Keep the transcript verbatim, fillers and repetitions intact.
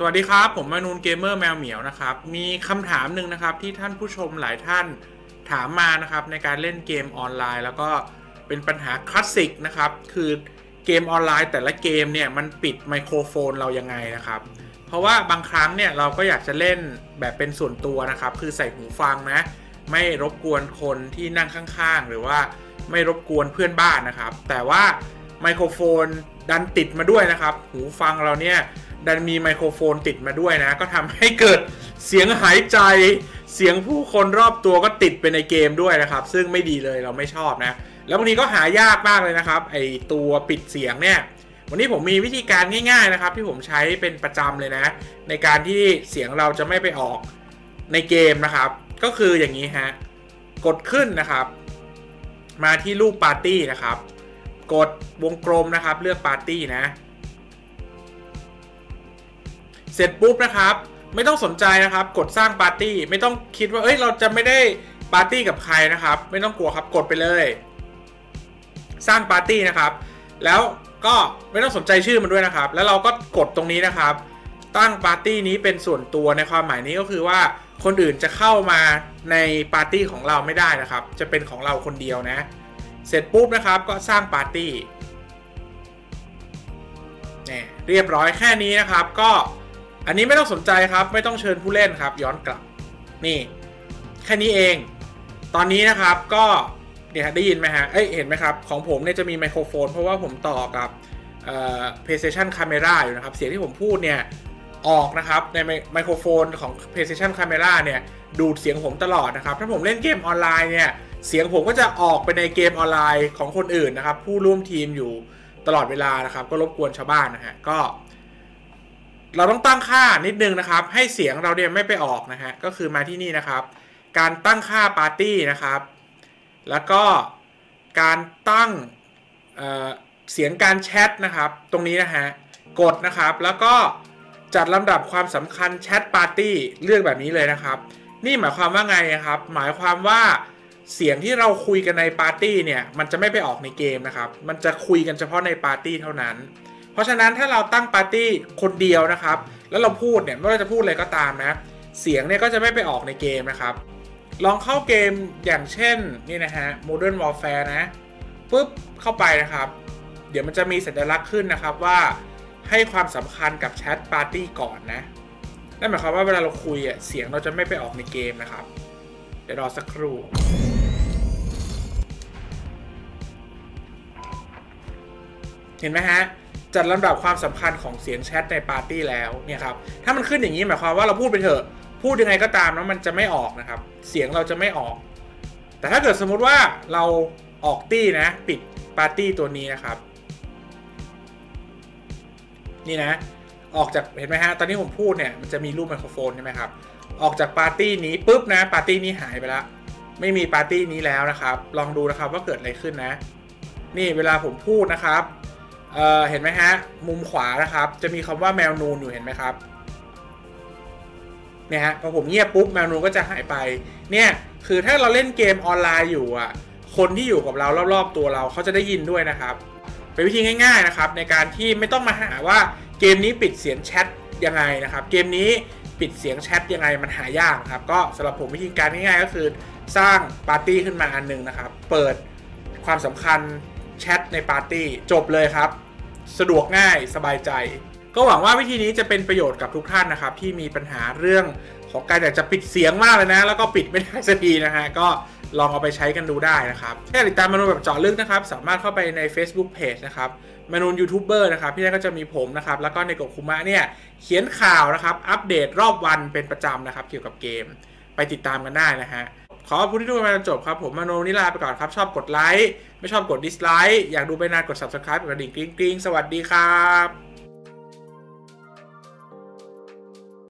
สวัสดีครับผมมานูนเกมเมอร์แมวเหมียวนะครับมีคำถามหนึ่งนะครับที่ท่านผู้ชมหลายท่านถามมานะครับในการเล่นเกมออนไลน์แล้วก็เป็นปัญหาคลาสสิกนะครับคือเกมออนไลน์แต่ละเกมเนี่ยมันปิดไมโครโฟนเรายังไงนะครับเพราะว่าบางครั้งเนี่ยเราก็อยากจะเล่นแบบเป็นส่วนตัวนะครับคือใส่หูฟังนะไม่รบกวนคนที่นั่งข้างๆหรือว่าไม่รบกวนเพื่อนบ้านนะครับแต่ว่าไมโครโฟนดันติดมาด้วยนะครับหูฟังเราเนี่ยดันมีไมโครโฟนติดมาด้วยนะก็ทำให้เกิดเสียงหายใจเสียงผู้คนรอบตัวก็ติดไปในเกมด้วยนะครับซึ่งไม่ดีเลยเราไม่ชอบนะแล้วบางทีก็หายากมากเลยนะครับไอตัวปิดเสียงเนี่ยวันนี้ผมมีวิธีการง่ายๆนะครับที่ผมใช้เป็นประจำเลยนะในการที่เสียงเราจะไม่ไปออกในเกมนะครับก็คืออย่างนี้ฮะกดขึ้นนะครับมาที่รูปปาร์ตี้นะครับกดวงกลมนะครับเลือกปาร์ตี้นะเสร็จปุ๊บนะครับไม่ต้องสนใจนะครับกดสร้างปาร์ตี้ไม่ต้องคิดว่าเอ้ยเราจะไม่ได้ปาร์ตี้กับใครนะครับไม่ต้องกลัวครับกดไปเลยสร้างปาร์ตี้นะครับแล้วก็ไม่ต้องสนใจชื่อมันด้วยนะครับแล้วเราก็กดตรงนี้นะครับตั้งปาร์ตี้นี้เป็นส่วนตัวในความหมายนี้ก็คือว่าคนอื่นจะเข้ามาในปาร์ตี้ของเราไม่ได้นะครับจะเป็นของเราคนเดียวนะเสร็จปุ๊บนะครับก็สร้างปาร์ตี้เนี่ยเรียบร้อยแค่นี้นะครับก็อันนี้ไม่ต้องสนใจครับไม่ต้องเชิญผู้เล่นครับย้อนกลับนี่แค่นี้เองตอนนี้นะครับก็เนี่ยได้ยินไหมฮะเอ้ยเห็นไหมครับของผมเนี่ยจะมีไมโครโฟนเพราะว่าผมต่อกับเอ่อ PlayStation Camera อยู่นะครับเสียงที่ผมพูดเนี่ยออกนะครับในไมโครโฟนของ PlayStation Camera เนี่ยดูดเสียงผมตลอดนะครับถ้าผมเล่นเกมออนไลน์เนี่ยเสียงผมก็จะออกไปในเกมออนไลน์ของคนอื่นนะครับผู้ร่วมทีมอยู่ตลอดเวลานะครับก็รบกวนชาวบ้านนะฮะก็เราต้องตั้งค่านิดนึงนะครับให้เสียงเราเนี่ยไม่ไปออกนะฮะก็คือมาที่นี่นะครับการตั้งค่าปาร์ตี้นะครับแล้วก็การตั้ง เอ่อ เสียงการแชทนะครับตรงนี้นะฮะกดนะครับแล้วก็จัดลำดับความสำคัญแชทปาร์ตี้เลือกแบบนี้เลยนะครับนี่หมายความว่าไงครับหมายความว่าเสียงที่เราคุยกันในปาร์ตี้เนี่ยมันจะไม่ไปออกในเกมนะครับมันจะคุยกันเฉพาะในปาร์ตี้เท่านั้นเพราะฉะนั้นถ้าเราตั้งปาร์ตี้คนเดียวนะครับแล้วเราพูดเนี่ยไม่ว่าจะพูดอะไรก็ตามนะเสียงเนี่ยก็จะไม่ไปออกในเกมนะครับลองเข้าเกมอย่างเช่นนี่นะฮะ Modern Warfare นะปุ๊บเข้าไปนะครับเดี๋ยวมันจะมีสัญลักษณ์ขึ้นนะครับว่าให้ความสำคัญกับแชทปาร์ตี้ก่อนนะนั่นหมายความว่าเวลาเราคุยอ่ะเสียงเราจะไม่ไปออกในเกมนะครับเดี๋ยวรอสักครู่เห็นไหมฮะจัดลำดับความสำคัญของเสียงแชทในปาร์ตี้แล้วเนี่ยครับถ้ามันขึ้นอย่างนี้หมายความว่าเราพูดไปเถอะพูดยังไงก็ตามแล้วมันจะไม่ออกนะครับเสียงเราจะไม่ออกแต่ถ้าเกิดสมมุติว่าเราออกตี้นะปิดปาร์ตี้ตัวนี้นะครับนี่นะออกจากเห็นไหมฮะตอนนี้ผมพูดเนี่ยมันจะมีรูปไมโครโฟนใช่ไหมครับออกจากปาร์ตี้นี้ปุ๊บนะปาร์ตี้นี้หายไปแล้วไม่มีปาร์ตี้นี้แล้วนะครับลองดูนะครับว่าเกิดอะไรขึ้นนะนี่เวลาผมพูดนะครับเอ่อเห็นไหมฮะมุมขวานะครับจะมีคำว่าแมวนูนอยู่เห็นไหมครับเนี่ยฮะพอผมเงียบปุ๊บแมวนูนก็จะหายไปเนี่ยคือถ้าเราเล่นเกมออนไลน์อยู่อ่ะคนที่อยู่กับเรารอบๆตัวเราเขาจะได้ยินด้วยนะครับเป็นวิธีง่ายๆนะครับในการที่ไม่ต้องมาหาว่าเกมนี้ปิดเสียงแชทยังไงนะครับเกมนี้ปิดเสียงแชทยังไงมันหายากครับก็สำหรับผมวิธีการง่ายๆก็คือสร้างปาร์ตี้ขึ้นมาอันนึงนะครับเปิดความสำคัญแชทในปาร์ตี้จบเลยครับสะดวกง่ายสบายใจก็หวังว่าวิธีนี้จะเป็นประโยชน์กับทุกท่านนะครับที่มีปัญหาเรื่องของการอยากจะปิดเสียงมากเลยนะแล้วก็ปิดไม่ได้สักทีนะฮะก็ลองเอาไปใช้กันดูได้นะครับแค่ติดตามมานูนแบบเจาะลึกนะครับสามารถเข้าไปใน Facebook Page นะครับมานูนยูทูบเบอร์นะครับที่นั่นก็จะมีผมนะครับแล้วก็ในกบคุมะเนี่ยเขียนข่าวนะครับอัปเดตรอบวันเป็นประจำนะครับเกี่ยวกับเกมไปติดตามกันได้นะฮะขอขอบคุณที่ดูมาจนจบครับผมมานูนนี่ลาไปก่อนครับชอบกดไลค์ไม่ชอบกดดิสไลค์อยากดูไปนานกด Subscribe กดกระดิ่งกริ๊งๆสวัสดีครับ